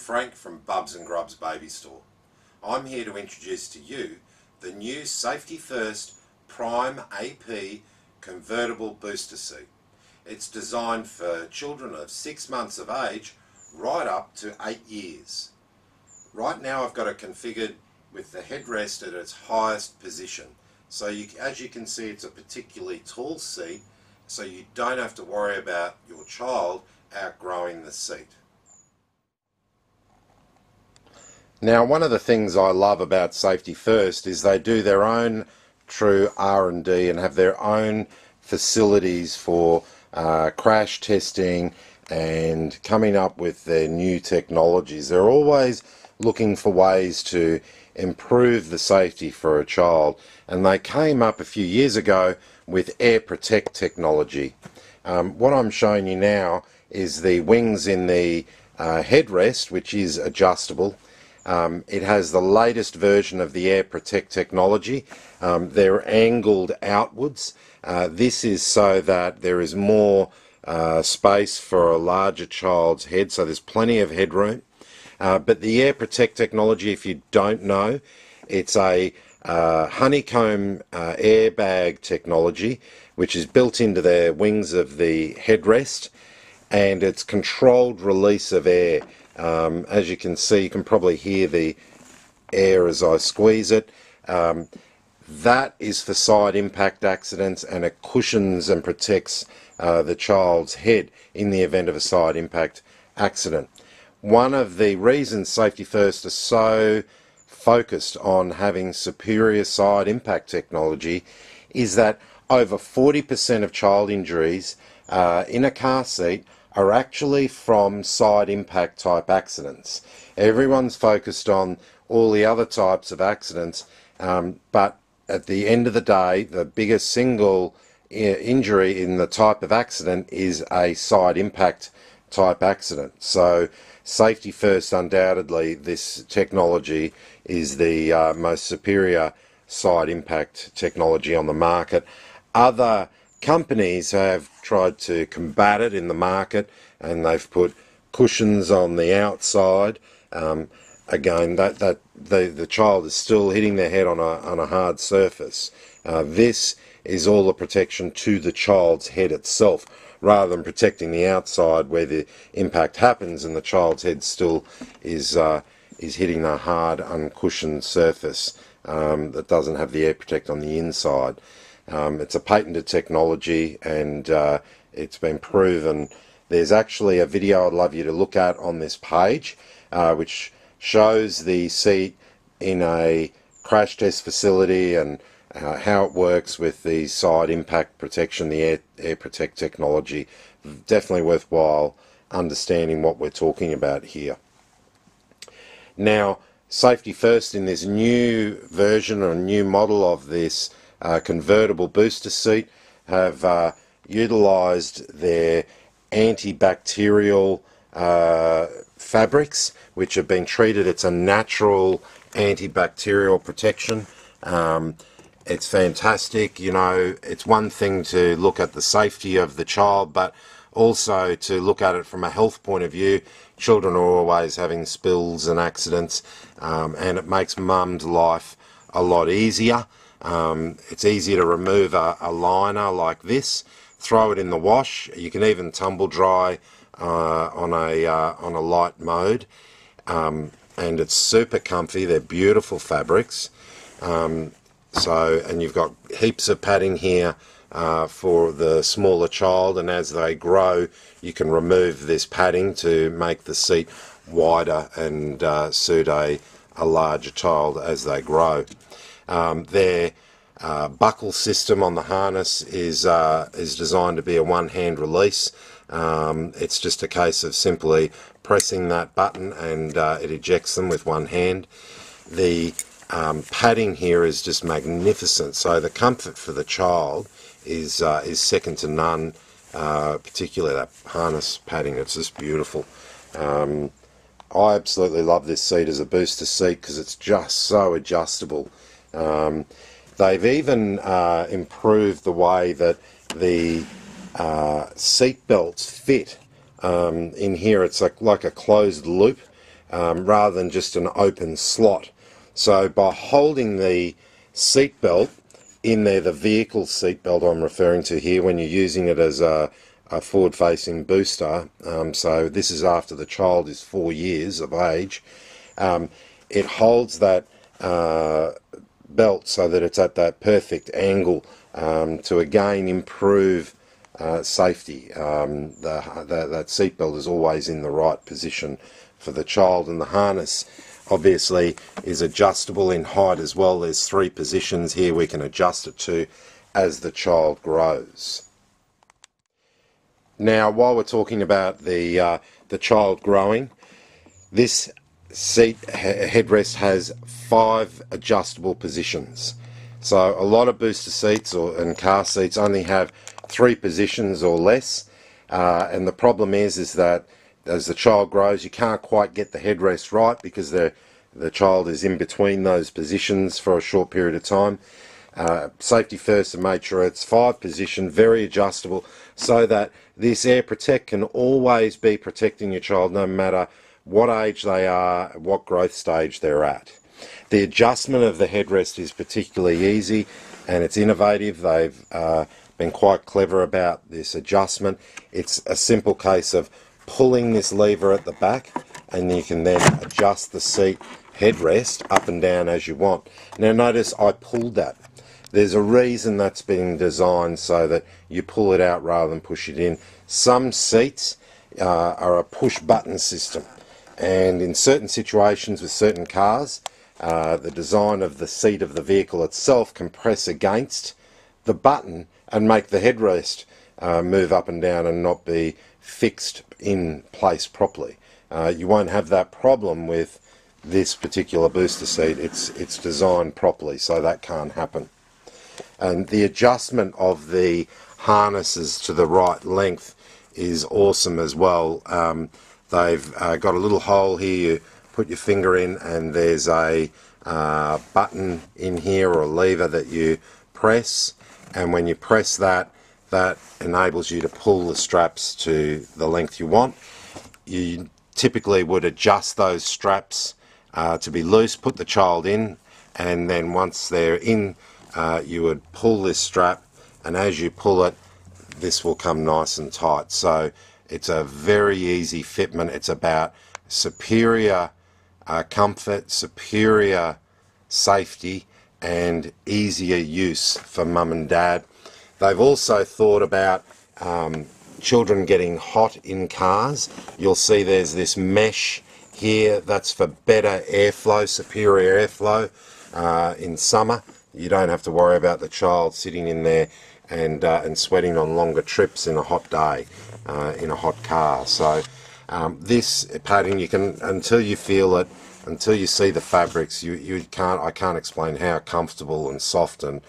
Frank from Bubs n Grubs Baby Store. I'm here to introduce to you the new Safety 1st Prime AP convertible booster seat. It's designed for children of 6 months of age right up to 8 years. Right now I've got it configured with the headrest at its highest position. So as you can see, it's a particularly tall seat, so you don't have to worry about your child outgrowing the seat. Now, one of the things I love about Safety 1st is they do their own true R&D and have their own facilities for crash testing and coming up with their new technologies. They're always looking for ways to improve the safety for a child, and they came up a few years ago with Air Protect technology. What I'm showing you now is the wings in the headrest, which is adjustable. It has the latest version of the Air Protect technology. They're angled outwards. This is so that there is more space for a larger child's head, so there's plenty of headroom. But the Air Protect technology, if you don't know, it's a honeycomb airbag technology, which is built into the wings of the headrest, and it's controlled release of air. As you can see, you can probably hear the air as I squeeze it. That is for side impact accidents, and it cushions and protects the child's head in the event of a side impact accident. One of the reasons Safety 1st is so focused on having superior side impact technology is that over 40% of child injuries in a car seat are actually from side impact type accidents. Everyone's focused on all the other types of accidents, but at the end of the day, the biggest single injury in the type of accident is a side impact type accident. So Safety 1st, undoubtedly, this technology is the most superior side impact technology on the market. Other companies have tried to combat it in the market, and they've put cushions on the outside. Again, the child is still hitting their head on a hard surface. This is all the protection to the child's head itself, rather than protecting the outside where the impact happens and the child's head still is hitting the hard, uncushioned surface that doesn't have the Air Protect on the inside. It's a patented technology, and it's been proven. There's actually a video I'd love you to look at on this page, which shows the seat in a crash test facility and how it works with the side impact protection, the Air Protect technology. Definitely worthwhile understanding what we're talking about here. Now, Safety 1st in this new version or new model of this convertible booster seat have utilised their antibacterial fabrics, which have been treated. It's a natural antibacterial protection. It's fantastic. You know, it's one thing to look at the safety of the child, but also to look at it from a health point of view. Children are always having spills and accidents, and it makes mum's life a lot easier. It's easier to remove a liner like this, throw it in the wash. You can even tumble dry on a light mode, and it's super comfy. They're beautiful fabrics. And you've got heaps of padding here for the smaller child, and as they grow, you can remove this padding to make the seat wider and suit a larger child as they grow. Their buckle system on the harness is designed to be a one-hand release. It's just a case of simply pressing that button, and it ejects them with one hand. The padding here is just magnificent, so the comfort for the child is second to none, particularly that harness padding. It's just beautiful. I absolutely love this seat as a booster seat because it's just so adjustable. They've even improved the way that the seat belts fit. In here it's like a closed loop. rather than just an open slot. So by holding the seat belt in there, the vehicle seat belt I'm referring to here, when you're using it as a forward-facing booster, so this is after the child is 4 years of age, it holds that belt so that it's at that perfect angle to again improve safety. That seatbelt is always in the right position for the child, and the harness obviously is adjustable in height as well. There's three positions here we can adjust it to as the child grows. Now, while we're talking about the child growing, this seat headrest has 5 adjustable positions. So a lot of booster seats and car seats only have 3 positions or less, and the problem is that as the child grows you can't quite get the headrest right because the child is in between those positions for a short period of time. Safety First have made sure it's 5 position, very adjustable, so that this Air Protect can always be protecting your child no matter what age they are, what growth stage they're at. The adjustment of the headrest is particularly easy and it's innovative. They've been quite clever about this adjustment. It's a simple case of pulling this lever at the back and you can then adjust the seat headrest up and down as you want. Now notice I pulled that. There's a reason that's been designed so that you pull it out rather than push it in. Some seats are a push button system, and in certain situations with certain cars, the design of the seat of the vehicle itself can press against the button and make the headrest move up and down and not be fixed in place properly. You won't have that problem with this particular booster seat. It's designed properly so that can't happen. And the adjustment of the harnesses to the right length is awesome as well. They've got a little hole here, you put your finger in and there's a button in here or a lever that you press, and when you press that, that enables you to pull the straps to the length you want. You typically would adjust those straps to be loose, put the child in, and then once they're in, you would pull this strap, and as you pull it, this will come nice and tight. So it's a very easy fitment. It's about superior comfort, superior safety, and easier use for mum and dad. They've also thought about children getting hot in cars. You'll see there's this mesh here that's for better airflow, superior airflow in summer. You don't have to worry about the child sitting in there and sweating on longer trips in a hot day, in a hot car. So this padding, you can, until you feel it, until you see the fabrics, you can't, I can't explain how comfortable and soft and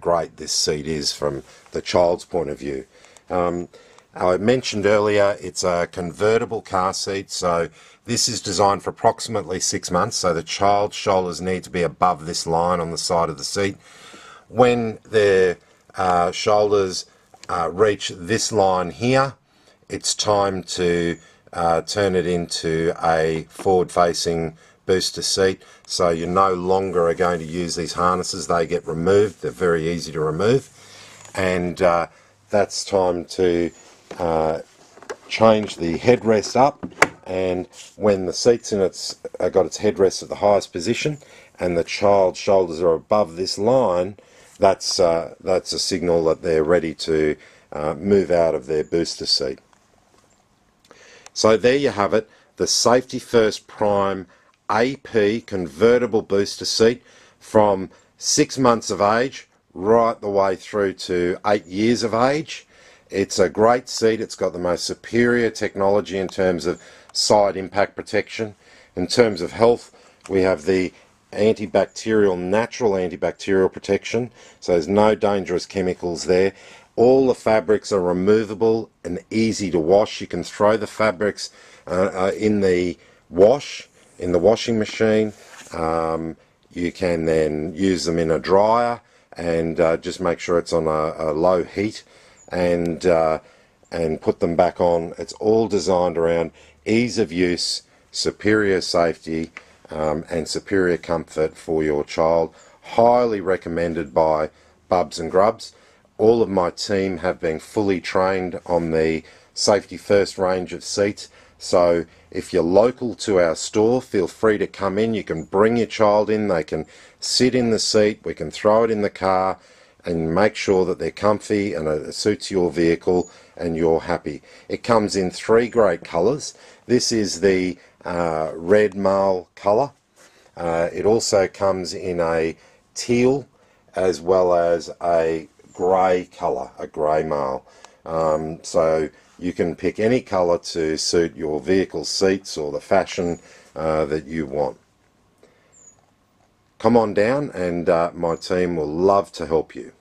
great this seat is from the child's point of view. I mentioned earlier it's a convertible car seat, so this is designed for approximately 6 months, so the child's shoulders need to be above this line on the side of the seat. When they're shoulders reach this line here, it's time to turn it into a forward-facing booster seat, so you no longer are going to use these harnesses. They get removed, they're very easy to remove, and that's time to change the headrest up, and when the seat's in its got its headrest at the highest position and the child's shoulders are above this line, that's a signal that they're ready to move out of their booster seat. So there you have it, the Safety First Prime AP convertible booster seat from 6 months of age right the way through to 8 years of age. It's a great seat. It's got the most superior technology in terms of side impact protection. In terms of health, we have the antibacterial, natural antibacterial protection, so there's no dangerous chemicals there. All the fabrics are removable and easy to wash. You can throw the fabrics in the wash, in the washing machine. You can then use them in a dryer and just make sure it's on a low heat and put them back on. It's all designed around ease of use, superior safety and superior comfort for your child. Highly recommended by Bubs n Grubs. All of my team have been fully trained on the Safety 1st range of seats, so if you're local to our store, feel free to come in. You can bring your child in, they can sit in the seat, we can throw it in the car and make sure that they're comfy and it suits your vehicle and you're happy. It comes in three great colours. This is the red male colour. It also comes in a teal as well as a grey colour, a grey male. So you can pick any colour to suit your vehicle seats or the fashion that you want. Come on down and my team will love to help you.